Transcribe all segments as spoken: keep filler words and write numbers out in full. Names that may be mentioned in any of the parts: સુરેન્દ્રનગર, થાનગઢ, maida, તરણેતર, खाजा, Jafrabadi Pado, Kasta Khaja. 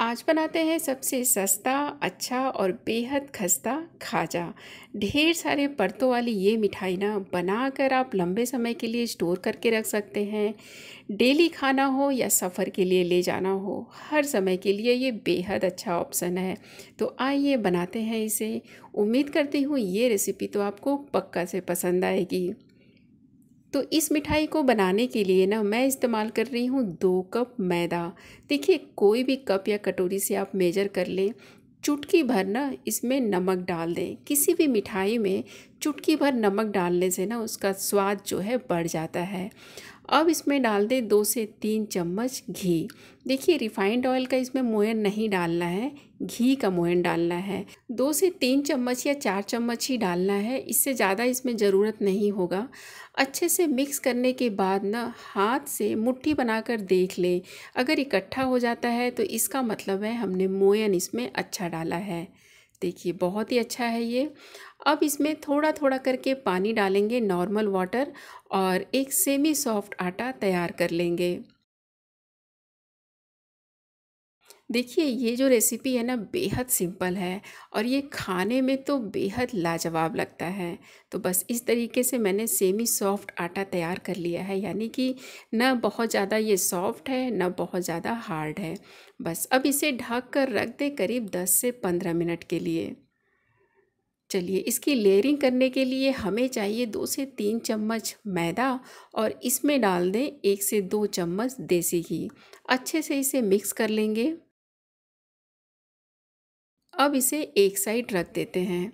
आज बनाते हैं सबसे सस्ता, अच्छा और बेहद खस्ता खाजा। ढेर सारे परतों वाली ये मिठाई ना बनाकर आप लंबे समय के लिए स्टोर करके रख सकते हैं। डेली खाना हो या सफ़र के लिए ले जाना हो, हर समय के लिए ये बेहद अच्छा ऑप्शन है। तो आइए बनाते हैं इसे। उम्मीद करती हूँ ये रेसिपी तो आपको पक्का से पसंद आएगी। तो इस मिठाई को बनाने के लिए ना मैं इस्तेमाल कर रही हूँ दो कप मैदा। देखिए कोई भी कप या कटोरी से आप मेजर कर लें। चुटकी भर ना इसमें नमक डाल दें। किसी भी मिठाई में चुटकी भर नमक डालने से ना उसका स्वाद जो है बढ़ जाता है। अब इसमें डाल दें दो से तीन चम्मच घी। देखिए रिफाइंड ऑयल का इसमें मोयन नहीं डालना है, घी का मोयन डालना है। दो से तीन चम्मच या चार चम्मच ही डालना है, इससे ज़्यादा इसमें ज़रूरत नहीं होगा। अच्छे से मिक्स करने के बाद ना हाथ से मुट्ठी बनाकर देख लें। अगर इकट्ठा हो जाता है तो इसका मतलब है हमने मोयन इसमें अच्छा डाला है। देखिए बहुत ही अच्छा है ये। अब इसमें थोड़ा थोड़ा करके पानी डालेंगे, नॉर्मल वाटर, और एक सेमी सॉफ्ट आटा तैयार कर लेंगे। देखिए ये जो रेसिपी है ना बेहद सिंपल है और ये खाने में तो बेहद लाजवाब लगता है। तो बस इस तरीके से मैंने सेमी सॉफ़्ट आटा तैयार कर लिया है, यानी कि ना बहुत ज़्यादा ये सॉफ़्ट है ना बहुत ज़्यादा हार्ड है। बस अब इसे ढक कर रख दे करीब दस से पंद्रह मिनट के लिए। चलिए इसकी लेयरिंग करने के लिए हमें चाहिए दो से तीन चम्मच मैदा और इसमें डाल दें एक से दो चम्मच देसी घी। अच्छे से इसे मिक्स कर लेंगे। अब इसे एक साइड रख देते हैं।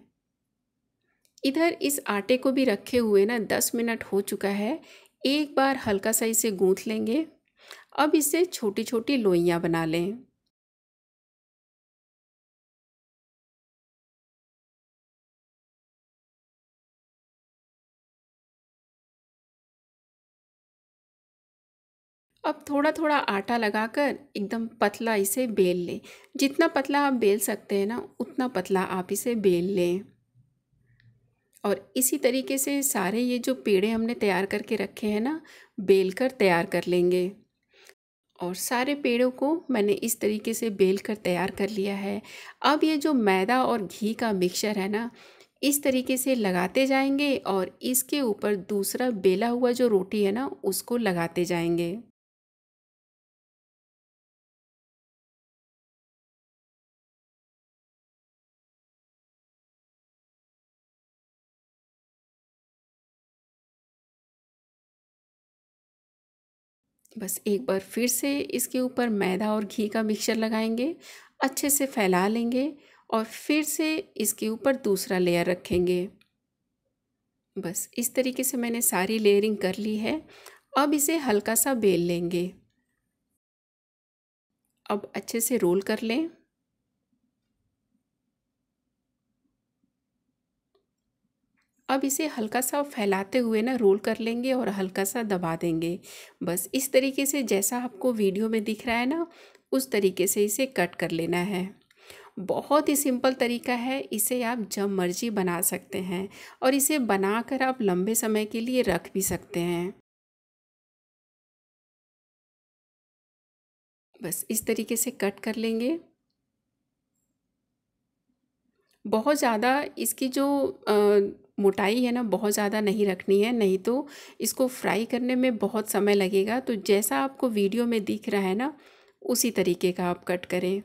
इधर इस आटे को भी रखे हुए ना दस मिनट हो चुका है। एक बार हल्का सा इसे गूँथ लेंगे। अब इसे छोटी छोटी लोइयाँ बना लें। अब थोड़ा थोड़ा आटा लगाकर एकदम पतला इसे बेल लें। जितना पतला आप बेल सकते हैं ना उतना पतला आप इसे बेल लें। और इसी तरीके से सारे ये जो पेड़े हमने तैयार करके रखे हैं ना बेल कर तैयार कर लेंगे। और सारे पेड़ों को मैंने इस तरीके से बेल कर तैयार कर लिया है। अब ये जो मैदा और घी का मिक्सचर है ना इस तरीके से लगाते जाएंगे और इसके ऊपर दूसरा बेला हुआ जो रोटी है ना उसको लगाते जाएंगे। बस एक बार फिर से इसके ऊपर मैदा और घी का मिक्सचर लगाएंगे, अच्छे से फैला लेंगे और फिर से इसके ऊपर दूसरा लेयर रखेंगे। बस इस तरीके से मैंने सारी लेयरिंग कर ली है। अब इसे हल्का सा बेल लेंगे। अब अच्छे से रोल कर लें। अब इसे हल्का सा फैलाते हुए ना रोल कर लेंगे और हल्का सा दबा देंगे। बस इस तरीके से जैसा आपको वीडियो में दिख रहा है ना उस तरीके से इसे कट कर लेना है। बहुत ही सिंपल तरीका है, इसे आप जब मर्जी बना सकते हैं और इसे बनाकर आप लंबे समय के लिए रख भी सकते हैं। बस इस तरीके से कट कर लेंगे। बहुत ज़्यादा इसकी जो आ, मोटाई है ना बहुत ज़्यादा नहीं रखनी है, नहीं तो इसको फ्राई करने में बहुत समय लगेगा। तो जैसा आपको वीडियो में दिख रहा है ना उसी तरीके का आप कट करें।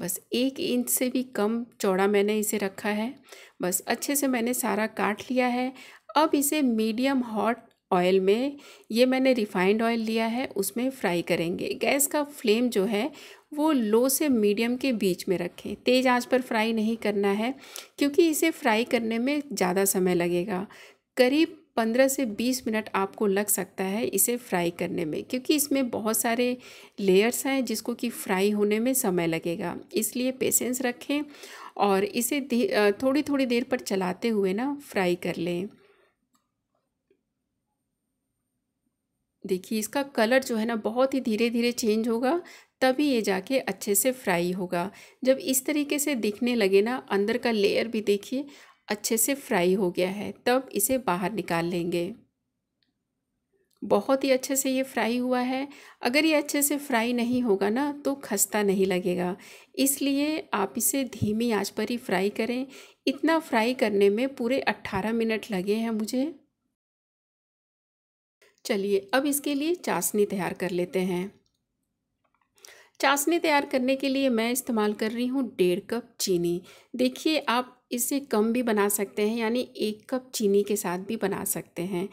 बस एक इंच से भी कम चौड़ा मैंने इसे रखा है। बस अच्छे से मैंने सारा काट लिया है। अब इसे मीडियम हॉट ऑयल में, ये मैंने रिफाइंड ऑयल लिया है, उसमें फ्राई करेंगे। गैस का फ्लेम जो है वो लो से मीडियम के बीच में रखें। तेज़ आंच पर फ्राई नहीं करना है क्योंकि इसे फ्राई करने में ज़्यादा समय लगेगा। करीब पंद्रह से बीस मिनट आपको लग सकता है इसे फ्राई करने में, क्योंकि इसमें बहुत सारे लेयर्स हैं जिसको कि फ्राई होने में समय लगेगा। इसलिए पेशेंस रखें और इसे थोड़ी थोड़ी देर पर चलाते हुए ना फ्राई कर लें। देखिए इसका कलर जो है ना बहुत ही धीरे धीरे चेंज होगा, तभी ये जाके अच्छे से फ्राई होगा। जब इस तरीके से दिखने लगे ना, अंदर का लेयर भी देखिए अच्छे से फ्राई हो गया है, तब इसे बाहर निकाल लेंगे। बहुत ही अच्छे से ये फ्राई हुआ है। अगर ये अच्छे से फ्राई नहीं होगा ना तो खस्ता नहीं लगेगा, इसलिए आप इसे धीमी आंच पर ही फ्राई करें। इतना फ्राई करने में पूरे अट्ठारह मिनट लगे हैं मुझे। चलिए अब इसके लिए चाशनी तैयार कर लेते हैं। चाशनी तैयार करने के लिए मैं इस्तेमाल कर रही हूँ डेढ़ कप चीनी। देखिए आप इससे कम भी बना सकते हैं, यानी एक कप चीनी के साथ भी बना सकते हैं।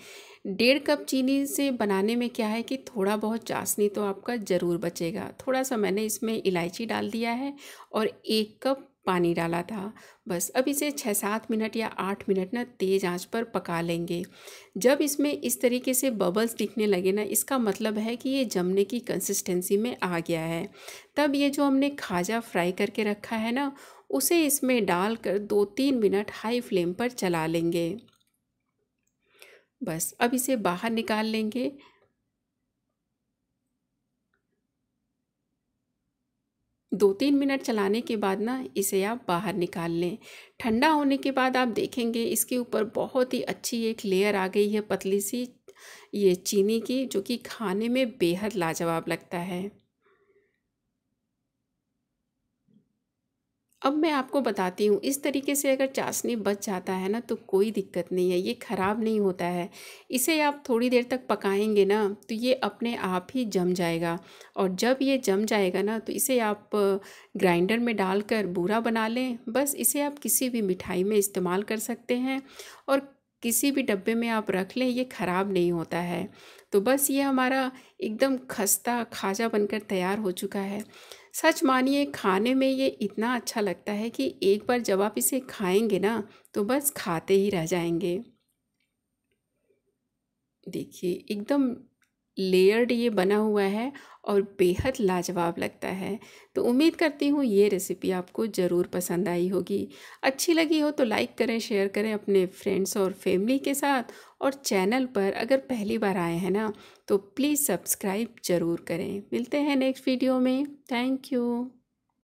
डेढ़ कप चीनी से बनाने में क्या है कि थोड़ा बहुत चाशनी तो आपका ज़रूर बचेगा। थोड़ा सा मैंने इसमें इलायची डाल दिया है और एक कप पानी डाला था। बस अब इसे छः सात मिनट या आठ मिनट ना तेज़ आंच पर पका लेंगे। जब इसमें इस तरीके से बबल्स दिखने लगे ना, इसका मतलब है कि ये जमने की कंसिस्टेंसी में आ गया है। तब ये जो हमने खाजा फ्राई करके रखा है ना, उसे इसमें डालकर दो तीन मिनट हाई फ्लेम पर चला लेंगे। बस अब इसे बाहर निकाल लेंगे। दो तीन मिनट चलाने के बाद ना इसे आप बाहर निकाल लें। ठंडा होने के बाद आप देखेंगे इसके ऊपर बहुत ही अच्छी एक लेयर आ गई है पतली सी ये चीनी की, जो कि खाने में बेहद लाजवाब लगता है। अब मैं आपको बताती हूँ, इस तरीके से अगर चाशनी बच जाता है ना तो कोई दिक्कत नहीं है, ये ख़राब नहीं होता है। इसे आप थोड़ी देर तक पकाएंगे ना तो ये अपने आप ही जम जाएगा, और जब ये जम जाएगा ना तो इसे आप ग्राइंडर में डालकर बूरा बना लें। बस इसे आप किसी भी मिठाई में इस्तेमाल कर सकते हैं और किसी भी डब्बे में आप रख लें, ये ख़राब नहीं होता है। तो बस ये हमारा एकदम खस्ता खाजा बनकर तैयार हो चुका है। सच मानिए खाने में ये इतना अच्छा लगता है कि एक बार जब आप इसे खाएंगे ना तो बस खाते ही रह जाएंगे। देखिए एकदम लेयर्ड ये बना हुआ है और बेहद लाजवाब लगता है। तो उम्मीद करती हूँ ये रेसिपी आपको ज़रूर पसंद आई होगी। अच्छी लगी हो तो लाइक करें, शेयर करें अपने फ्रेंड्स और फैमिली के साथ, और चैनल पर अगर पहली बार आए हैं ना तो प्लीज़ सब्सक्राइब ज़रूर करें। मिलते हैं नेक्स्ट वीडियो में। Thank you.